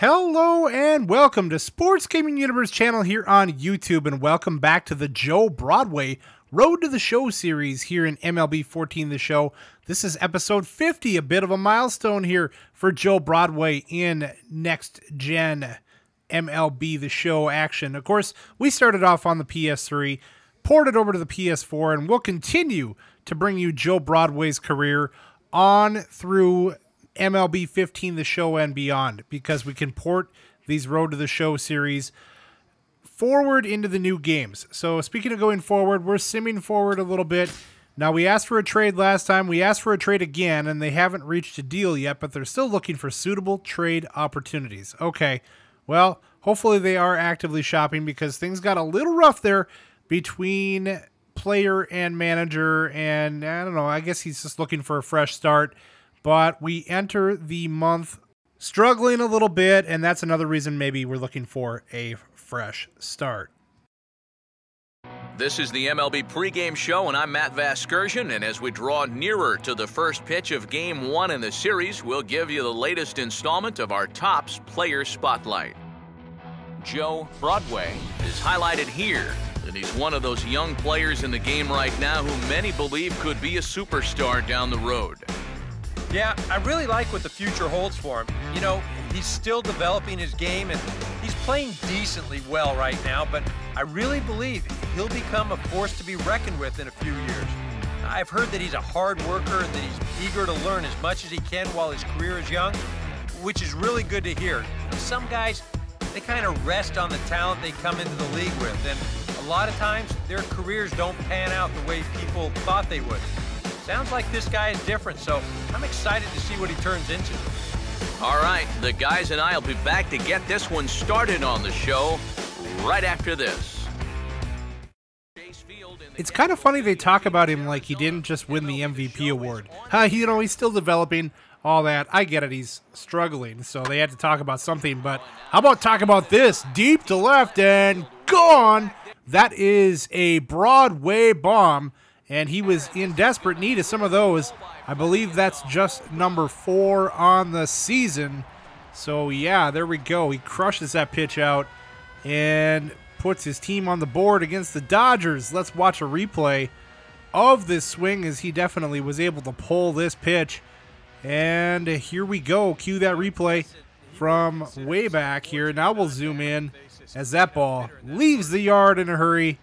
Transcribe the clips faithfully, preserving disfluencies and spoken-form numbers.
Hello and welcome to Sports Gaming Universe channel here on YouTube, and welcome back to the Joe Broadway Road to the Show series here in M L B fourteen The Show. This is episode fifty, a bit of a milestone here for Joe Broadway in next-gen M L B The Show action. Of course, we started off on the P S three, ported over to the P S four, and we'll continue to bring you Joe Broadway's career on through M L B fifteen The Show and beyond, because we can port these Road to the Show series forward into the new games. So speaking of going forward, we're simming forward a little bit. Now, we asked for a trade last time. We asked for a trade again, and they haven't reached a deal yet, but they're still looking for suitable trade opportunities. Okay, well, hopefully they are actively shopping, because things got a little rough there between player and manager, and I don't know, I guess he's just looking for a fresh start. But we enter the month struggling a little bit, and that's another reason maybe we're looking for a fresh start. This is the M L B pregame show, and I'm Matt Vasgersian, and as we draw nearer to the first pitch of game one in the series, we'll give you the latest installment of our Topps Player Spotlight. Joe Broadway is highlighted here, and he's one of those young players in the game right now who many believe could be a superstar down the road. Yeah, I really like what the future holds for him. You know, he's still developing his game, and he's playing decently well right now, but I really believe he'll become a force to be reckoned with in a few years. I've heard that he's a hard worker and that he's eager to learn as much as he can while his career is young, which is really good to hear. You know, some guys, they kind of rest on the talent they come into the league with, and a lot of times their careers don't pan out the way people thought they would. Sounds like this guy is different, so I'm excited to see what he turns into. All right, the guys and I will be back to get this one started on the show right after this. It's kind of funny they talk about him like he didn't just win the M V P award. Uh, you know, he's still developing, all that. I get it, he's struggling, so they had to talk about something, but how about talk about this? Deep to left and gone! That is a Broadway bomb. And he was in desperate need of some of those. I believe that's just number four on the season. So, yeah, there we go. He crushes that pitch out and puts his team on the board against the Dodgers. Let's watch a replay of this swing, as he definitely was able to pull this pitch. And here we go. Cue that replay from way back here. Now we'll zoom in as that ball leaves the yard in a hurry.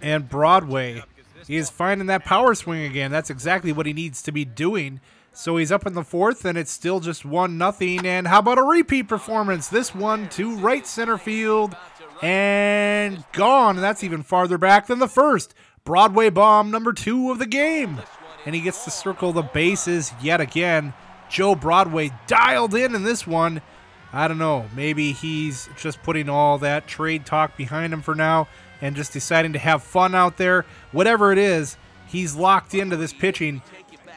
And Broadway, he is finding that power swing again. That's exactly what he needs to be doing. So he's up in the fourth, and it's still just one nothing. And how about a repeat performance? This one to right center field and gone. And that's even farther back than the first. Broadway bomb number two of the game. And he gets to circle the bases yet again. Joe Broadway dialed in in this one. I don't know. Maybe he's just putting all that trade talk behind him for now and just deciding to have fun out there. Whatever it is, he's locked into this pitching.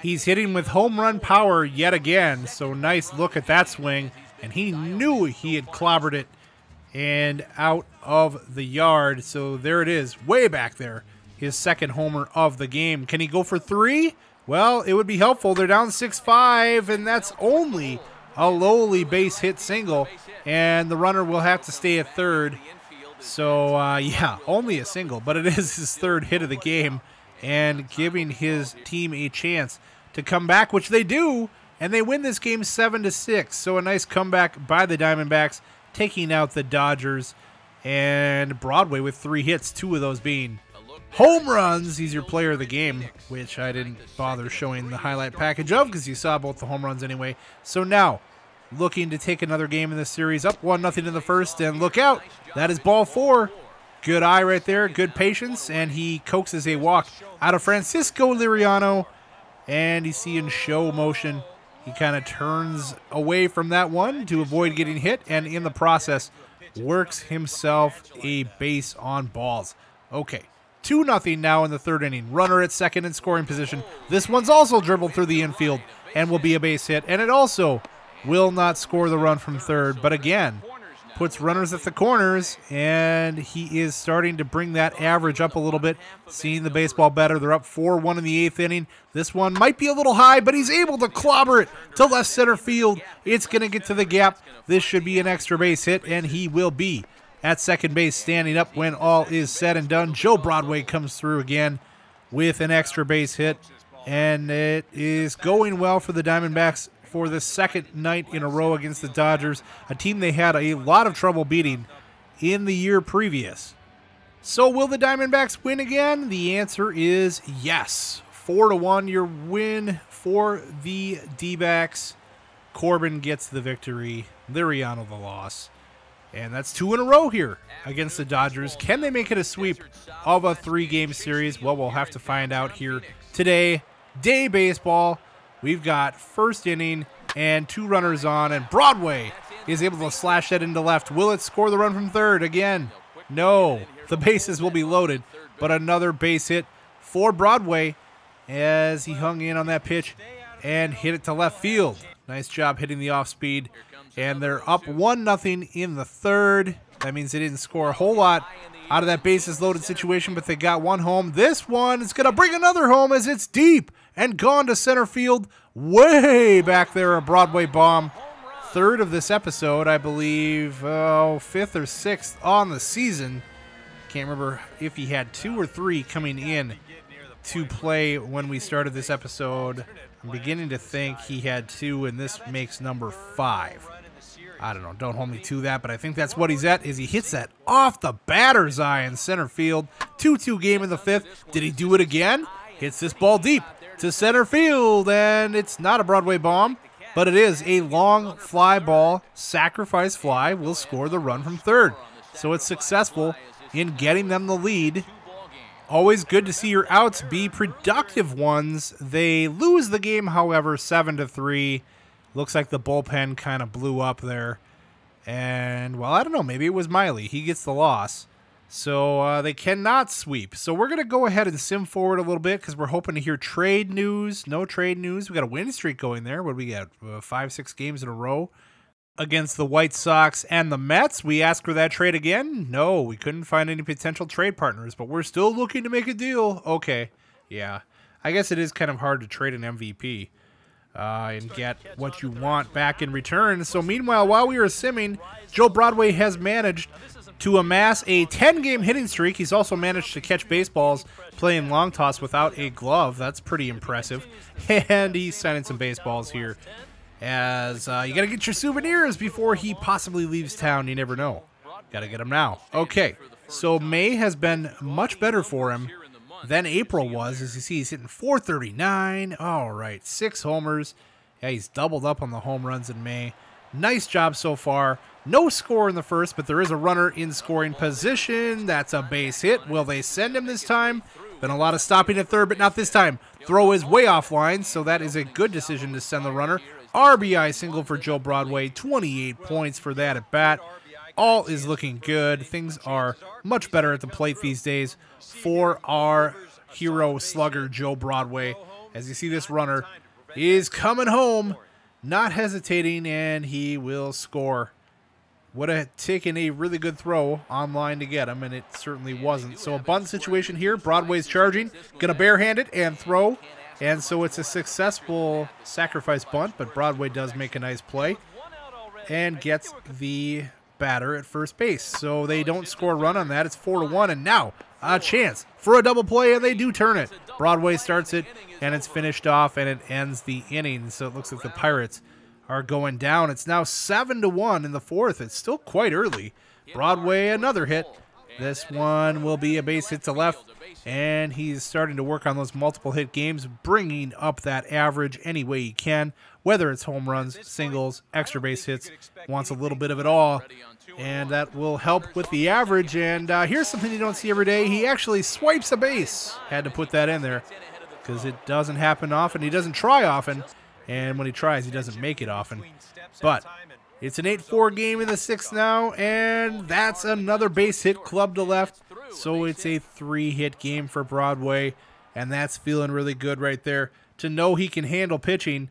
He's hitting with home run power yet again. So nice look at that swing. And he knew he had clobbered it and out of the yard. So there it is, way back there. His second homer of the game. Can he go for three? Well, it would be helpful. They're down six five, and that's only a lowly base hit single, and the runner will have to stay at third. So, uh, yeah, only a single, but it is his third hit of the game, and giving his team a chance to come back, which they do, and they win this game seven to six. So a nice comeback by the Diamondbacks, taking out the Dodgers, and Broadway with three hits, two of those being home runs. He's your player of the game, which I didn't bother showing the highlight package of because you saw both the home runs anyway. So now, looking to take another game in this series. Up one nothing in the first, and look out. That is ball four. Good eye right there, good patience, and he coaxes a walk out of Francisco Liriano. And he's seeing show motion. He kind of turns away from that one to avoid getting hit, and in the process, works himself a base on balls. Okay. two nothing now in the third inning. Runner at second in scoring position. This one's also dribbled through the infield and will be a base hit. And it also will not score the run from third. But again, puts runners at the corners, and he is starting to bring that average up a little bit, seeing the baseball better. They're up four one in the eighth inning. This one might be a little high, but he's able to clobber it to left center field. It's going to get to the gap. This should be an extra base hit, and he will be at second base, standing up when all is said and done. Joe Broadway comes through again with an extra base hit, and it is going well for the Diamondbacks for the second night in a row against the Dodgers, a team they had a lot of trouble beating in the year previous. So will the Diamondbacks win again? The answer is yes. four to one, your win for the D-backs. Corbin gets the victory, Liriano the loss. And that's two in a row here against the Dodgers. Can they make it a sweep of a three-game series? Well, we'll have to find out here today. Day baseball. We've got first inning and two runners on, and Broadway is able to slash that into left. Will it score the run from third again? No. The bases will be loaded, but another base hit for Broadway as he hung in on that pitch and hit it to left field. Nice job hitting the off-speed, and they're up one nothing in the third. That means they didn't score a whole lot out of that bases loaded situation, but they got one home. This one is going to bring another home as it's deep and gone to center field. Way back there, a Broadway bomb. Third of this episode, I believe. Oh, fifth or sixth on the season. Can't remember if he had two or three coming in to play when we started this episode. I'm beginning to think he had two, and this makes number five. I don't know. Don't hold me to that, but I think that's what he's at, is he hits that off the batter's eye in center field. two two game in the fifth. Did he do it again? Hits this ball deep to center field, and it's not a Broadway bomb, but it is a long fly ball. Sacrifice fly will score the run from third. So it's successful in getting them the lead. Always good to see your outs be productive ones. They lose the game, however, seven to three. Looks like the bullpen kind of blew up there. And, well, I don't know. Maybe it was Miley. He gets the loss. So uh, they cannot sweep. So we're going to go ahead and sim forward a little bit because we're hoping to hear trade news. No trade news. We got a win streak going there. What do we got? Uh, five, six games in a row against the White Sox and the Mets. We asked for that trade again. No, we couldn't find any potential trade partners, but we're still looking to make a deal. Okay. Yeah. I guess it is kind of hard to trade an M V P. Uh, and get what you want back in return. So meanwhile, while we were simming, Joe Broadway has managed to amass a ten-game hitting streak. He's also managed to catch baseballs playing long toss without a glove. That's pretty impressive. And he's signing some baseballs here. As uh, you got to get your souvenirs before he possibly leaves town. You never know. Got to get them now. Okay, so May has been much better for him Then April was. As you see, he's hitting four thirty-nine. All right, six homers. Yeah, he's doubled up on the home runs in May. Nice job so far. No score in the first, but there is a runner in scoring position. That's a base hit. Will they send him this time? Been a lot of stopping at third, but not this time. Throw is way offline, so that is a good decision to send the runner. R B I single for Joe Broadway. twenty-eight points for that at bat. All is looking good. Things are much better at the plate these days for our hero slugger, Joe Broadway. As you see, this runner is coming home, not hesitating, and he will score. Would have taken a really good throw online to get him, and it certainly wasn't. So a bunt situation here. Broadway's charging. Going to barehand it and throw. And so it's a successful sacrifice bunt, but Broadway does make a nice play and gets the batter at first base, so they don't score a run on that. It's four to one, and now a chance for a double play, and they do turn it. Broadway starts it, and it's finished off, and it ends the inning. So it looks like the Pirates are going down. It's now seven to one in the fourth. It's still quite early. Broadway, another hit. This one will be a base hit to left, and he's starting to work on those multiple hit games, bringing up that average any way he can, whether it's home runs, singles, extra base hits, wants a little bit of it all, and that will help with the average. And uh, here's something you don't see every day. He actually swipes a base. Had to put that in there because it doesn't happen often. He doesn't try often, and when he tries, he doesn't make it often. But it's an eight four game in the sixth now, and that's another base hit club to left. So it's a three-hit game for Broadway, and that's feeling really good right there to know he can handle pitching.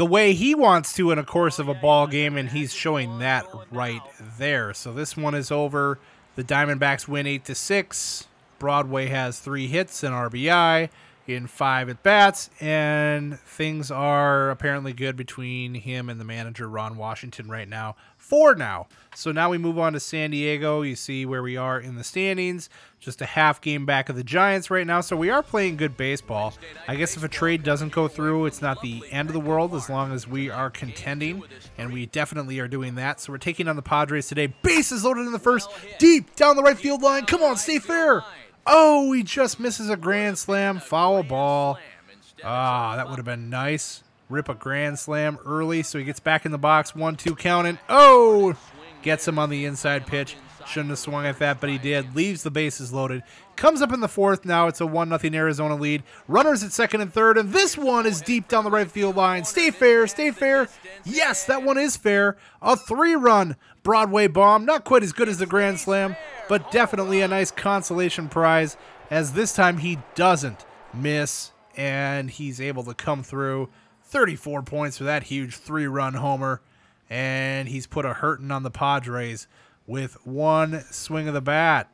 the way he wants to in a course of a ball game, and he's showing that right there. So this one is over. The Diamondbacks win eight to six. Broadway has three hits and R B I in five at-bats, and things are apparently good between him and the manager, Ron Washington, right now. Four now. So now we move on to San Diego. You see where we are in the standings. Just a half game back of the Giants right now, so we are playing good baseball. I guess if a trade doesn't go through, it's not the end of the world as long as we are contending, and we definitely are doing that. So we're taking on the Padres today. Bases loaded in the first, deep down the right field line. Come on, stay fair. Oh, he just misses a grand slam. Foul ball. Ah, that would have been nice. Rip a grand slam early, so he gets back in the box. one two counting. Oh, gets him on the inside pitch. Shouldn't have swung at that, but he did. Leaves the bases loaded. Comes up in the fourth now. It's a one nothing Arizona lead. Runners at second and third, and this one is deep down the right field line. Stay fair, stay fair. Yes, that one is fair. A three-run Broadway bomb. Not quite as good as the grand slam, but definitely a nice consolation prize, as this time he doesn't miss, and he's able to come through. thirty-four points for that huge three-run homer, and he's put a hurtin' on the Padres with one swing of the bat.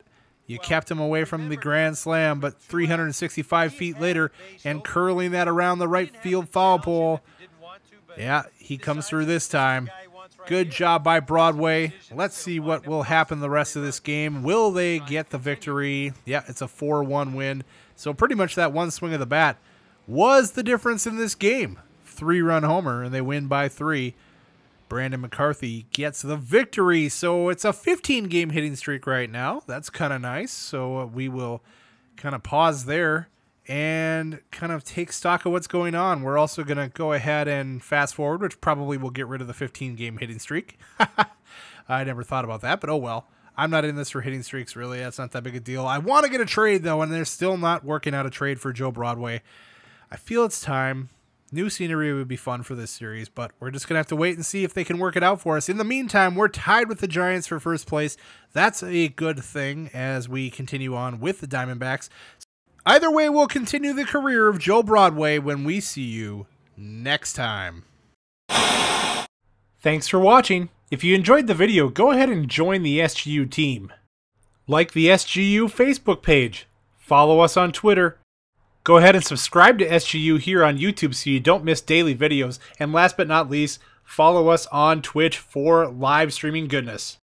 You kept him away from the grand slam, but three hundred sixty-five feet later, and curling that around the right field foul pole. Yeah, he comes through this time. Good job by Broadway. Let's see what will happen the rest of this game. Will they get the victory? Yeah, it's a four one win. So pretty much that one swing of the bat was the difference in this game. Three-run homer, and they win by three. Brandon McCarthy gets the victory. So it's a fifteen game hitting streak right now. That's kind of nice. So we will kind of pause there and kind of take stock of what's going on. We're also going to go ahead and fast forward, which probably will get rid of the fifteen game hitting streak. I never thought about that, but oh well. I'm not in this for hitting streaks, really. That's not that big a deal. I want to get a trade, though, and they're still not working out a trade for Joe Broadway. I feel it's time. New scenery would be fun for this series, but we're just going to have to wait and see if they can work it out for us. In the meantime, we're tied with the Giants for first place. That's a good thing as we continue on with the Diamondbacks. Either way, we'll continue the career of Joe Broadway when we see you next time. Thanks for watching. If you enjoyed the video, go ahead and join the S G U team. Like the S G U Facebook page. Follow us on Twitter. Go ahead and subscribe to S G U here on YouTube so you don't miss daily videos. And last but not least, follow us on Twitch for live streaming goodness.